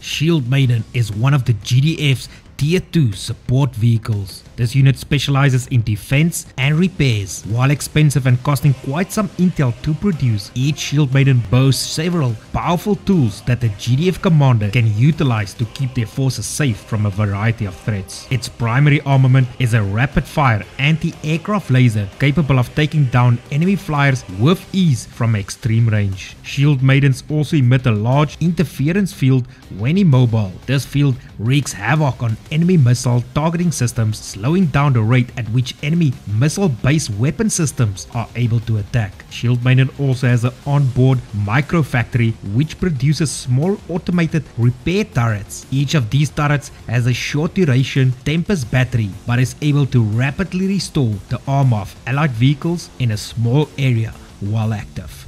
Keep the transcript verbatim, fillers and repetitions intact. Shield Maiden is one of the G D F's tier two support vehicles. This unit specializes in defense and repairs. While expensive and costing quite some intel to produce, each Shield Maiden boasts several powerful tools that the G D F commander can utilize to keep their forces safe from a variety of threats. Its primary armament is a rapid-fire anti-aircraft laser capable of taking down enemy flyers with ease from extreme range. Shield Maidens also emit a large interference field when immobile. This field wreaks havoc on enemy missile targeting systems, slowing down the rate at which enemy missile-based weapon systems are able to attack. Shield Maiden also has an onboard microfactory which produces small automated repair turrets. Each of these turrets has a short-duration Tempest battery but is able to rapidly restore the armor of allied vehicles in a small area while active.